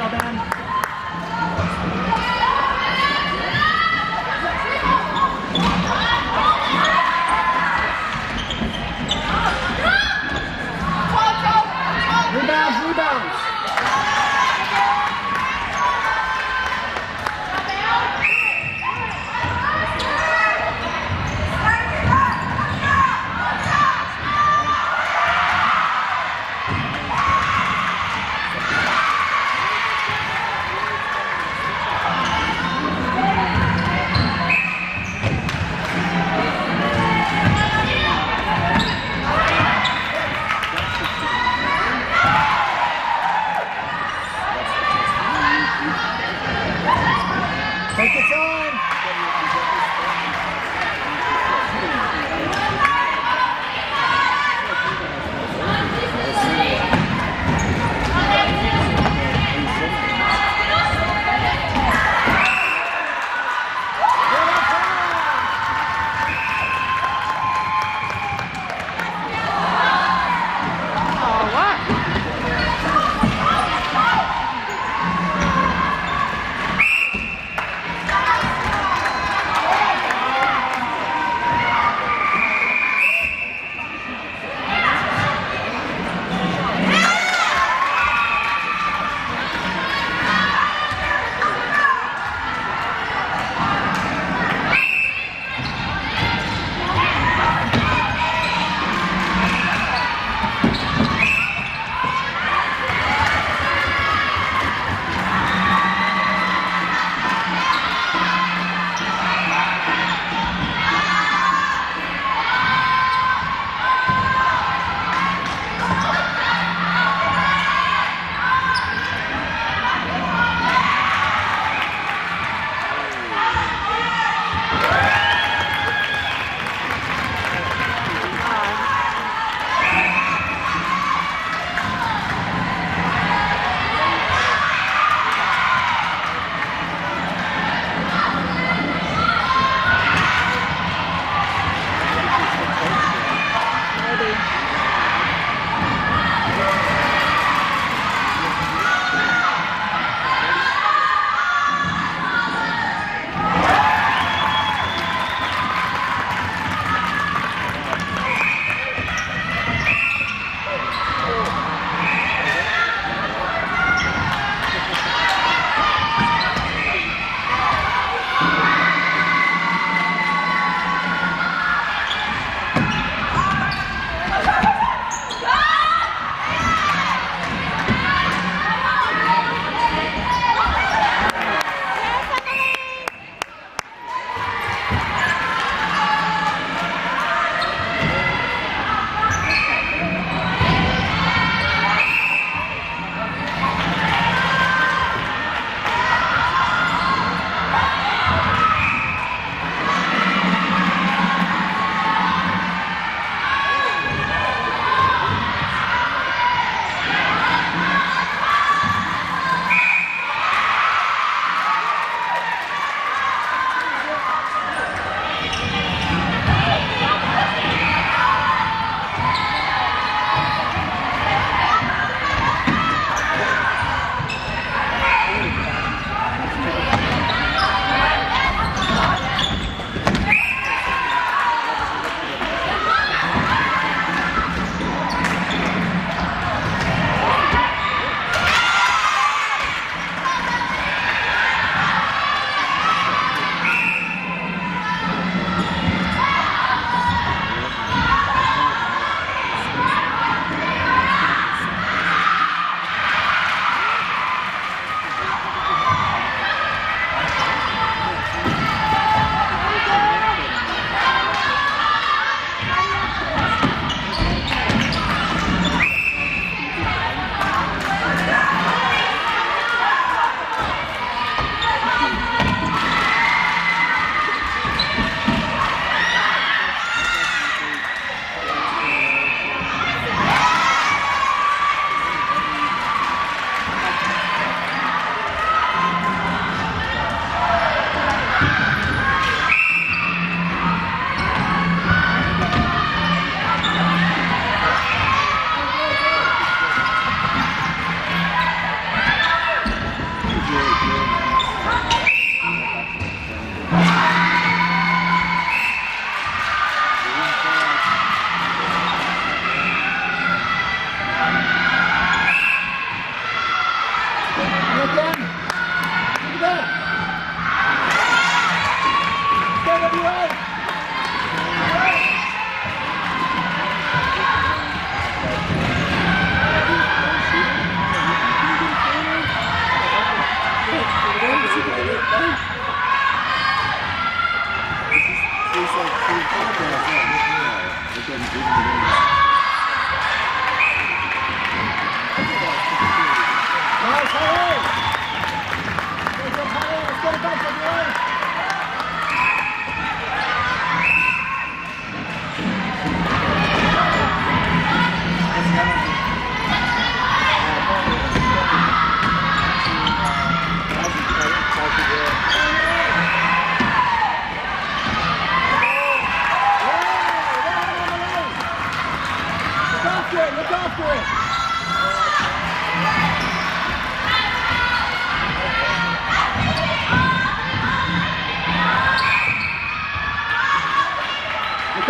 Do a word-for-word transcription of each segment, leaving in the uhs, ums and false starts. up, y'all, man.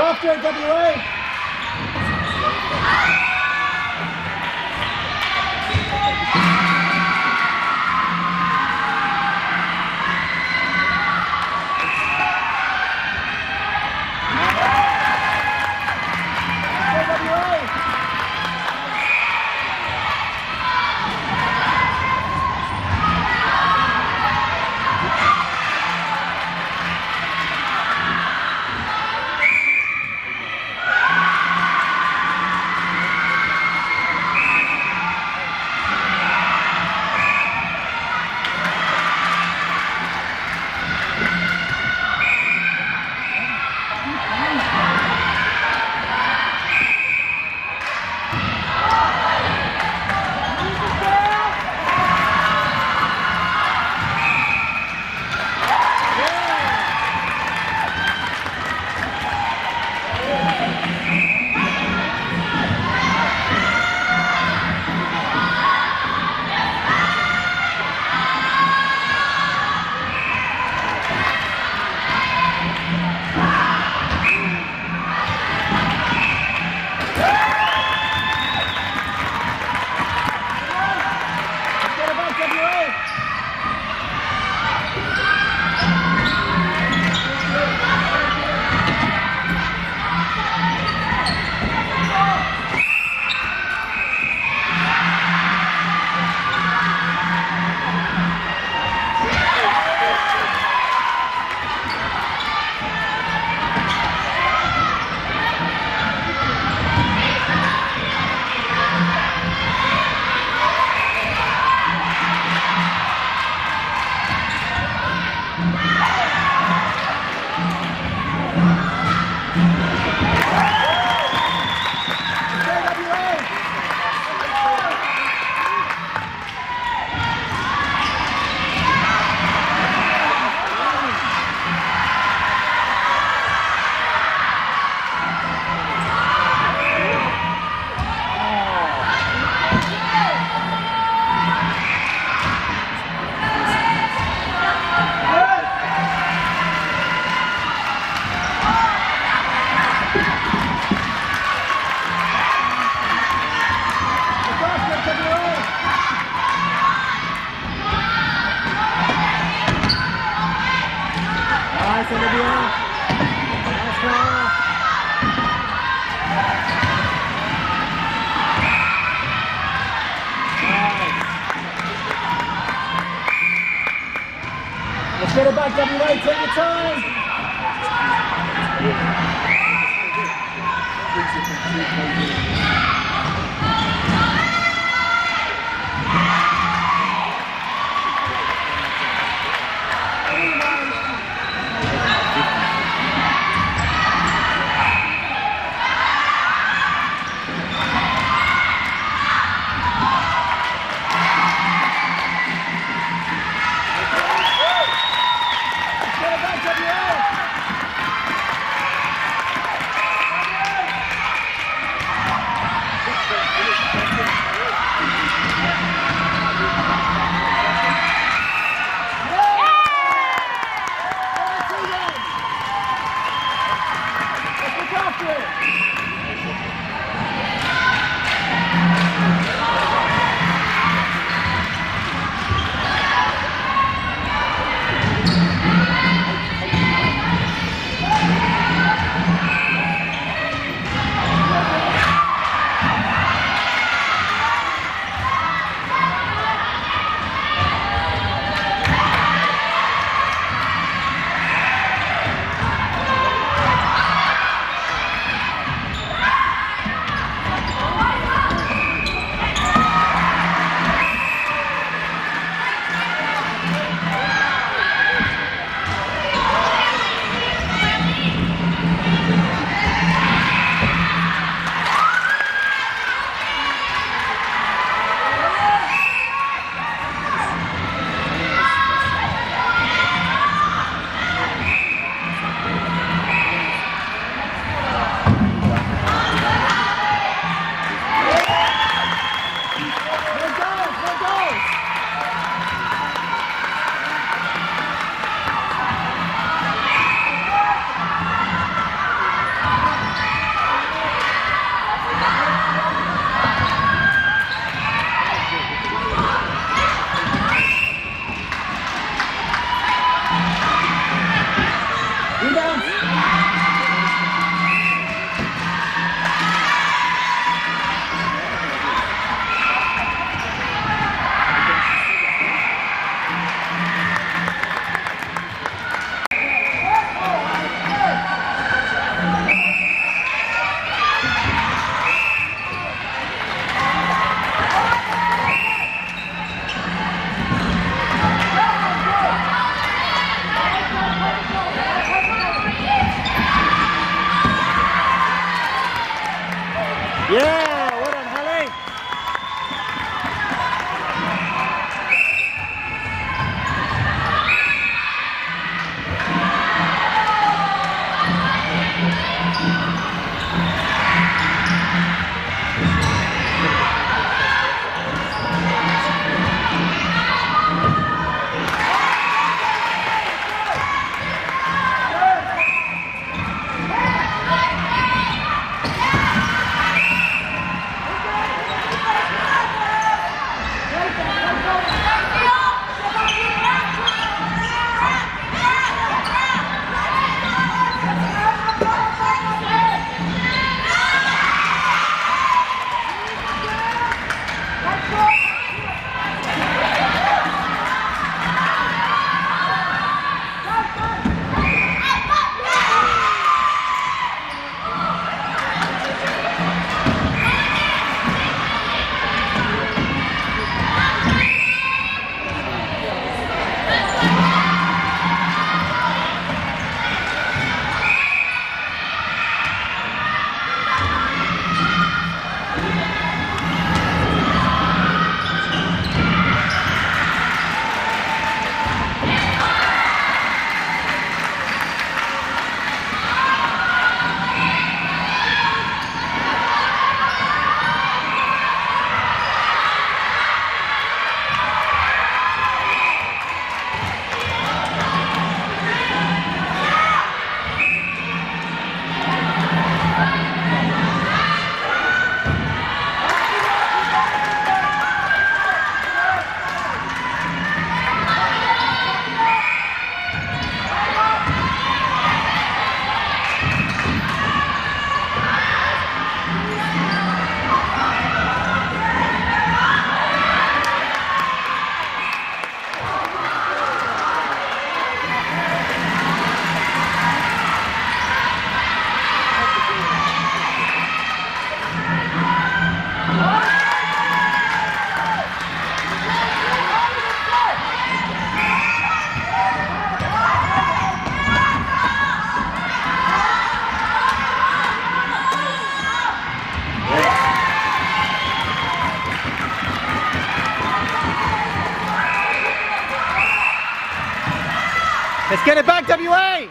Softer, W A. Get it back, W A, take your time! Yeah, well done, Halle. Let's get it back, W A!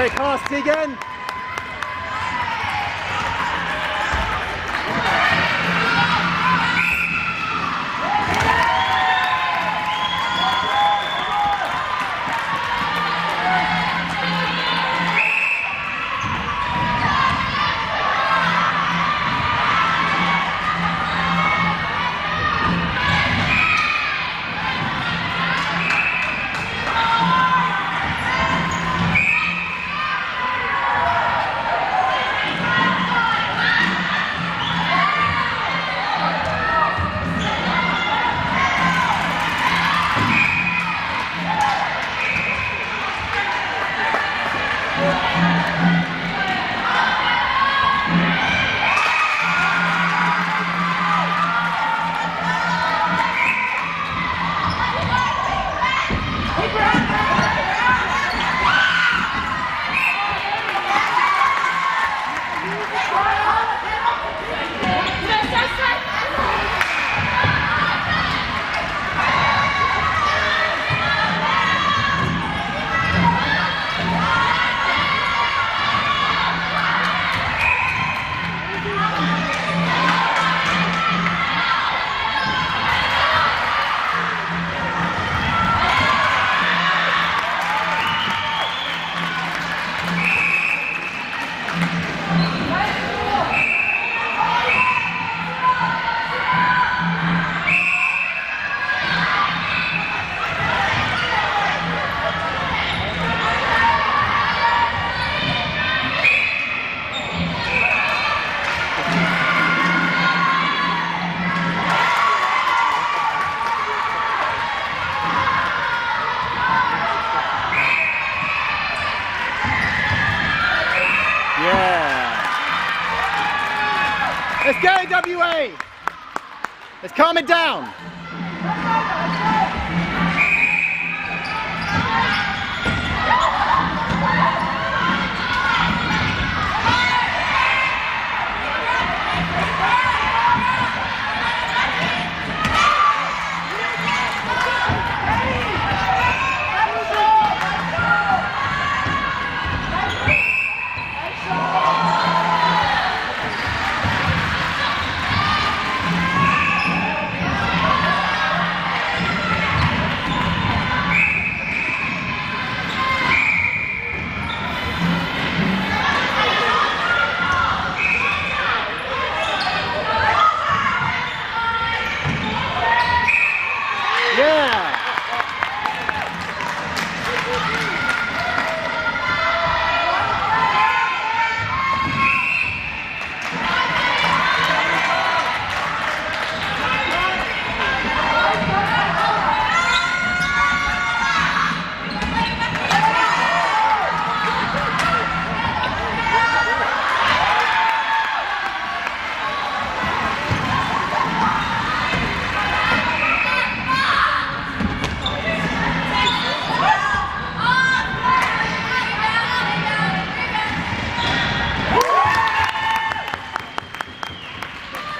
Great pass, Tegan. Let's go, W A! Let's calm it down.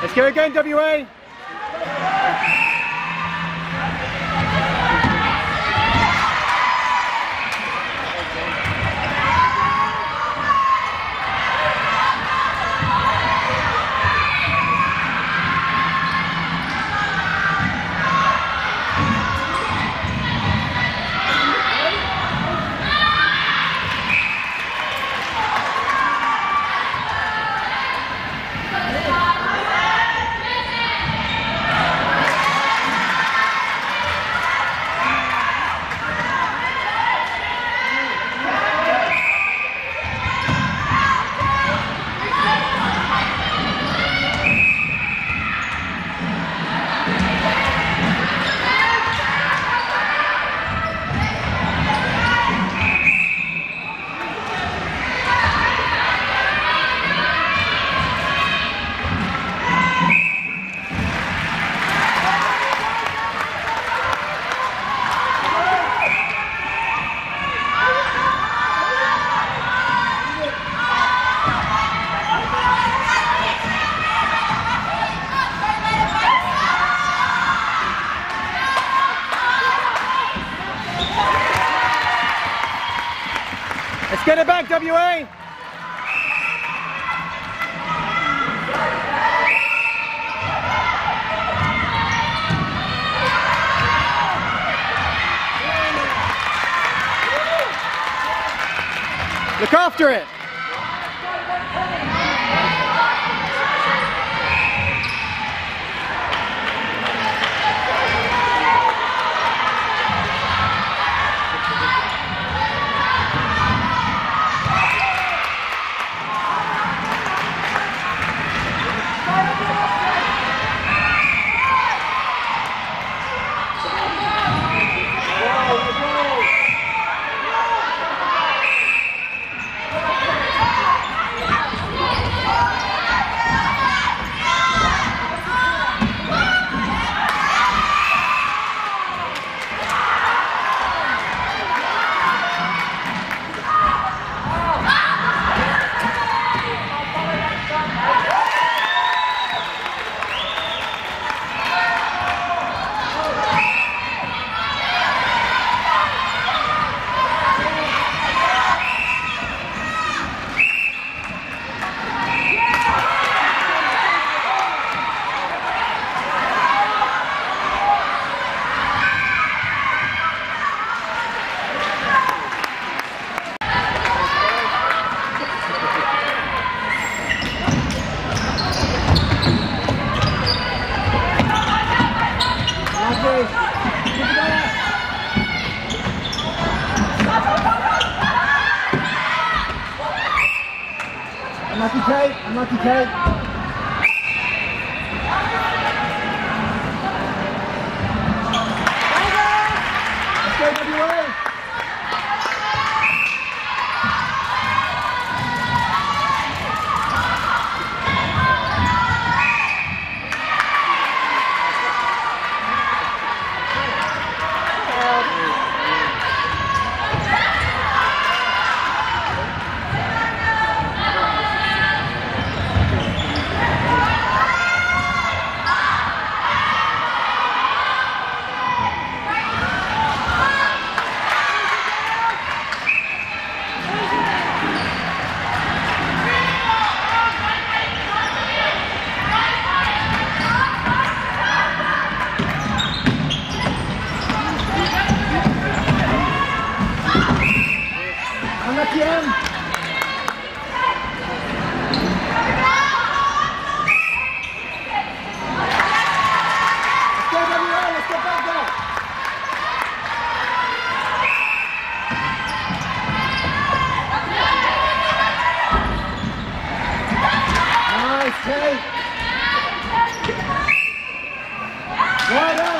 Let's go again, W A! Get it back, W A! Look after it! Unlucky Kate, unlucky Kate. All right.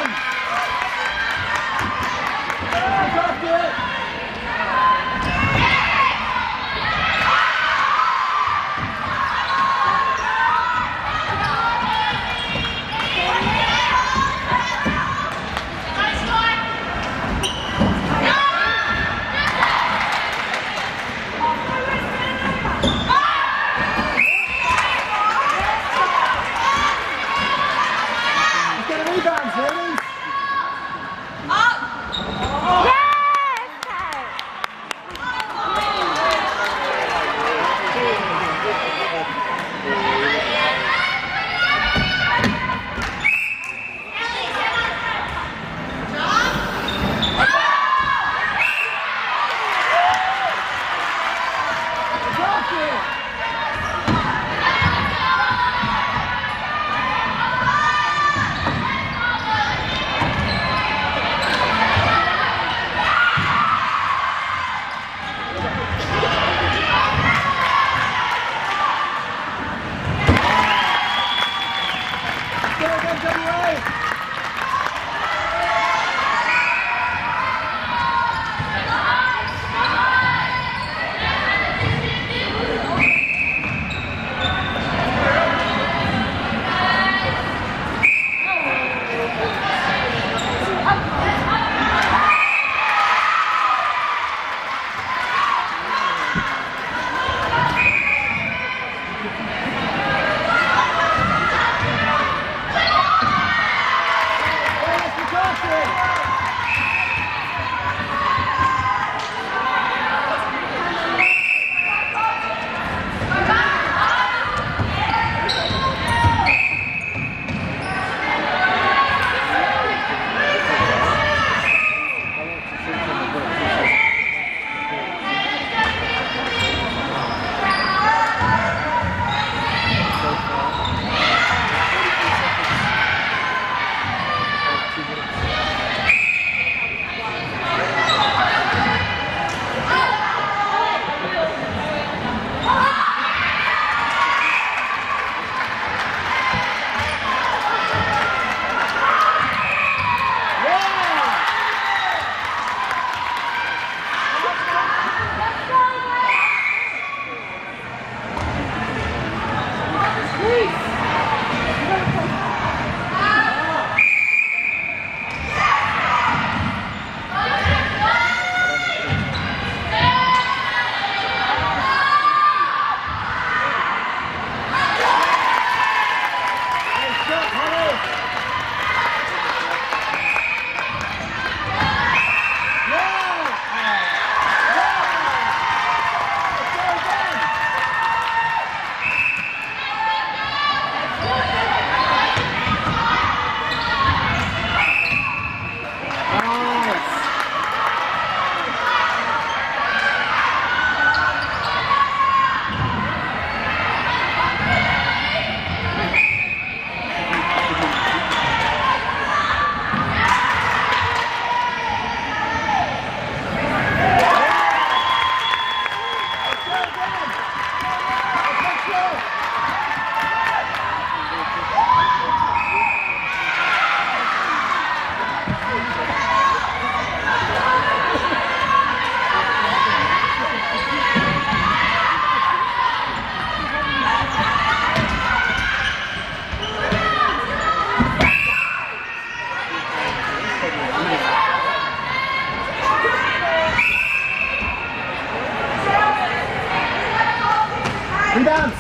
Rebounds.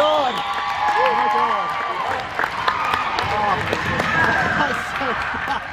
God. Oh, my God. Oh, that's so bad.